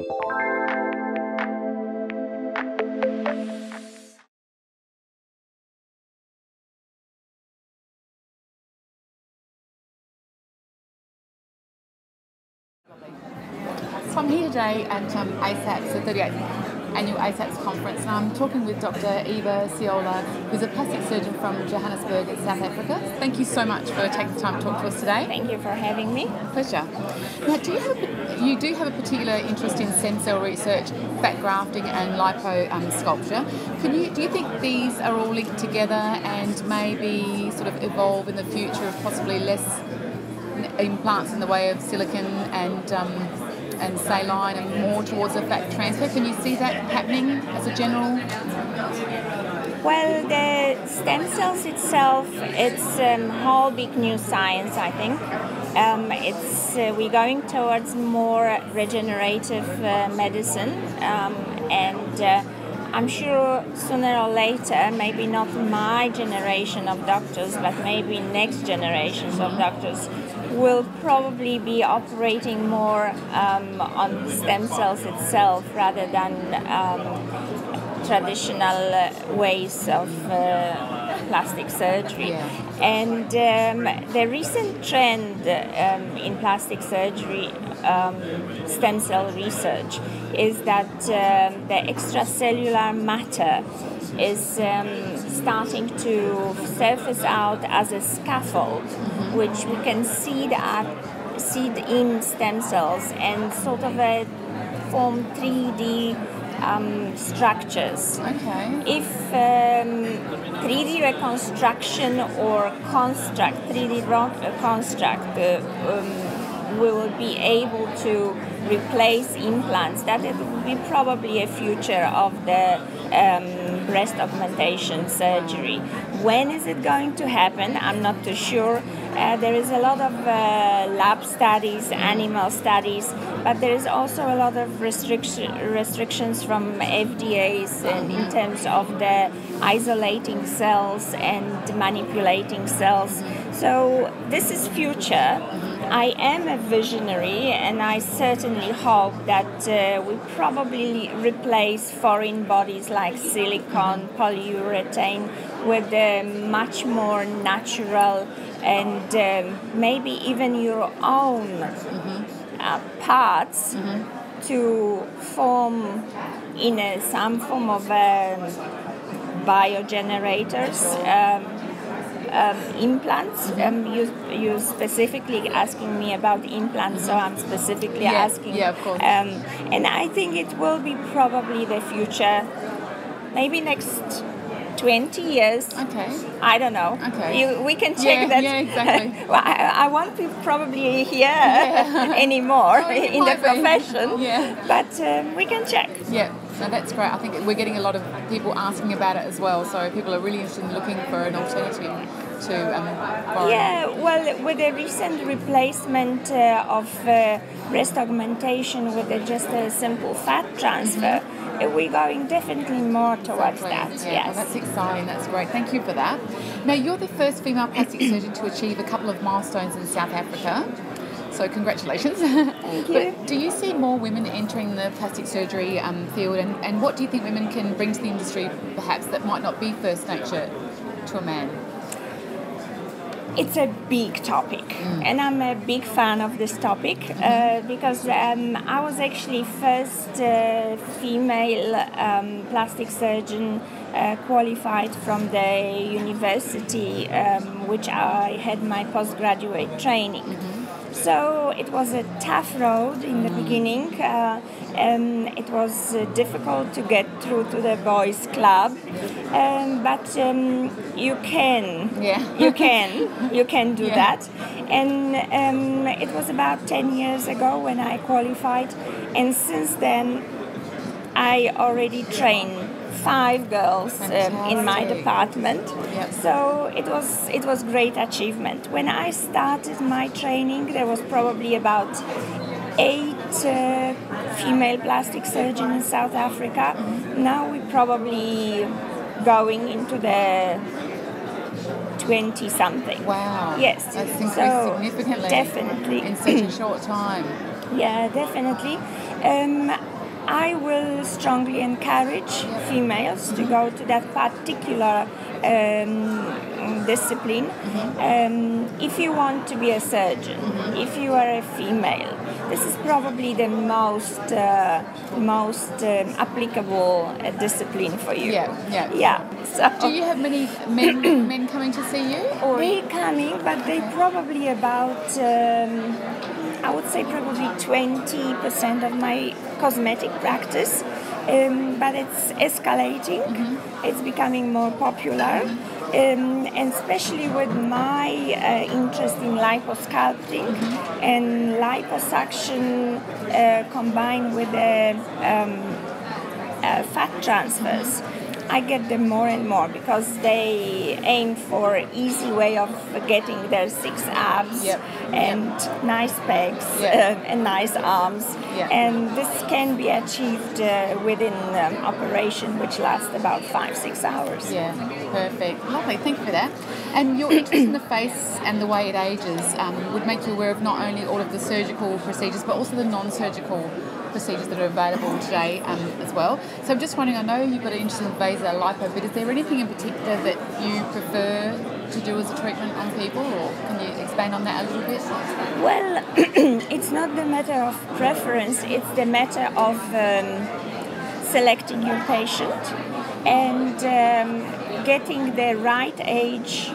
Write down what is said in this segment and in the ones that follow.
So I'm here today at ASAPS, the 38th Annual ASAPS Conference, and I'm talking with Dr Eva Siolo, who's a plastic surgeon from Johannesburg in South Africa. Thank you so much for taking the time to talk to us today. Thank you for having me. Pleasure. Now, you do have a particular interest in stem cell research, fat grafting and liposculpture. Do you think these are all linked together and maybe sort of evolve in the future of possibly less implants in the way of silicon and saline and more towards a fat transfer? Can you see that happening as a general? Well, the stem cells itself, it's a whole big new science, I think. We're going towards more regenerative medicine, and I'm sure sooner or later, maybe not my generation of doctors, but maybe next generations of doctors will probably be operating more on stem cells itself rather than traditional ways of plastic surgery. Yeah. And the recent trend in plastic surgery, stem cell research, is that the extracellular matter is starting to surface out as a scaffold, which we can seed in stem cells and sort of form 3D structures. Okay. If 3D reconstruction or construct, 3D construct, we will be able to replace implants. That it will be probably a future of the breast augmentation surgery. When is it going to happen? I'm not too sure. There is a lot of lab studies, animal studies, but there is also a lot of restrictions from FDA's in terms of the isolating cells and manipulating cells. So this is future. I am a visionary, and I certainly hope that we probably replace foreign bodies like silicone, polyurethane with a much more natural and maybe even your own parts to form in some form of biogenerators. Implants. You specifically asking me about implants, so I'm specifically asking. Yeah, of course. And I think it will be probably the future, maybe next 20 years. Okay. I don't know. Okay. We can check that. Yeah, exactly. Well, I won't be probably here anymore in the profession. Yeah. But we can check. Yeah. No, that's great. I think we're getting a lot of people asking about it as well, so people are really interested in looking for an alternative to foreign. Yeah, well, with the recent replacement of breast augmentation with just a simple fat transfer, we're going definitely more towards that. Yeah. Yes. Well, that's exciting. That's great. Thank you for that. Now, you're the first female plastic surgeon to achieve a couple of milestones in South Africa. So congratulations. Thank you. But do you see more women entering the plastic surgery field, and what do you think women can bring to the industry perhaps that might not be first nature to a man? It's a big topic, and I'm a big fan of this topic because I was actually first female plastic surgeon qualified from the university which I had my postgraduate training. So it was a tough road in the beginning, and it was difficult to get through to the boys' club, but you can, you can do that. And it was about 10 years ago when I qualified, and since then I already trained 5 girls in my department, so it was great achievement. When I started my training, there was probably about 8 female plastic surgeons in South Africa. Now we're probably going into the 20-something. Wow! Yes, that's increased significantly. Definitely, in such a short time. Yeah, definitely. I will strongly encourage females to go to that particular discipline. If you want to be a surgeon, if you are a female, this is probably the most applicable discipline for you. So do you have many men coming to see you? Or they're coming, but they probably about I would say probably 20% of my cosmetic practice, but it's escalating. It's becoming more popular, and especially with my interest in liposculpting and liposuction combined with the fat transfers. I get them more and more because they aim for an easy way of getting their six abs and nice pecs and nice arms. And this can be achieved within operation, which lasts about 5-6 hours. Yeah, perfect. Lovely, thank you for that. And your interest in the face and the way it ages would make you aware of not only all of the surgical procedures, but also the non-surgical procedures that are available today as well. So I'm just wondering, I know you've got an interest in vasolipo, but is there anything in particular that you prefer to do as a treatment on people, or can you expand on that a little bit? Well, it's not the matter of preference, it's the matter of selecting your patient and getting the right age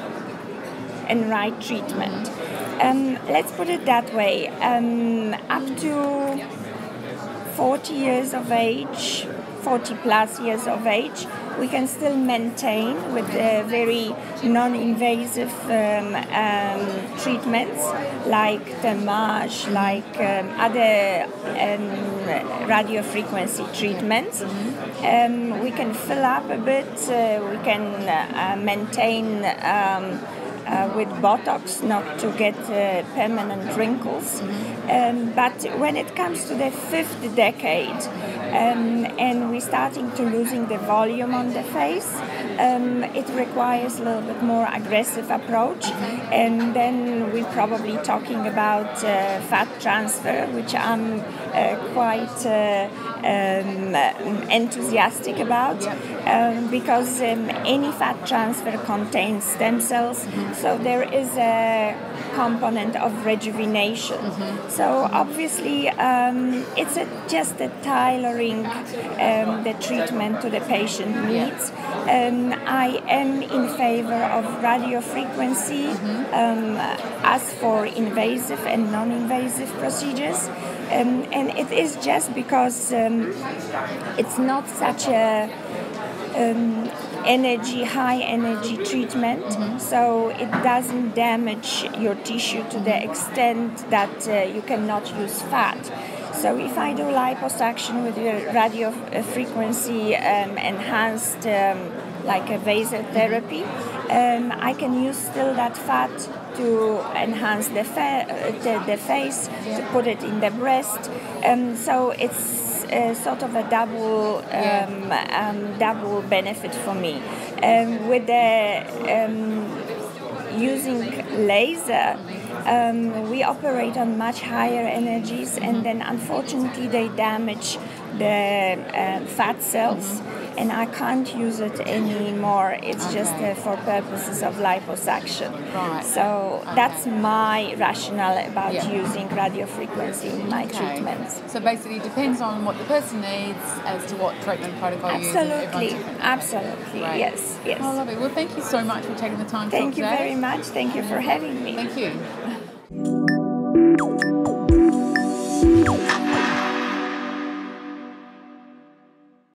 and right treatment. Let's put it that way, up to 40 years of age, 40 plus years of age, we can still maintain with very non-invasive treatments like Thermage, like other radiofrequency treatments. We can fill up a bit, we can maintain with Botox, not to get permanent wrinkles. But when it comes to the 5th decade and we're starting to losing the volume on the face, it requires a little bit more aggressive approach. And then we're probably talking about fat transfer, which I'm quite enthusiastic about, because any fat transfer contains stem cells. So there is a component of rejuvenation. So obviously it's just a tailoring the treatment to the patient needs. I am in favor of radiofrequency as for invasive and non-invasive procedures. And it is just because it's not such a high energy treatment, so it doesn't damage your tissue to the extent that you cannot use fat. So if I do liposuction with your radio frequency enhanced, like a vasotherapy, I can use still that fat to enhance the face, to put it in the breast, so it's sort of a double double benefit for me. With the using laser, we operate on much higher energies, and then unfortunately they damage the fat cells, and I can't use it anymore. It's just for purposes of liposuction. So that's my rationale about using radiofrequency in my treatments. So basically it depends on what the person needs as to what treatment protocol you use. Absolutely, yes. Oh, lovely. Well, thank you so much for taking the time to talk today. Thank you very much. Thank you for having me. Thank you.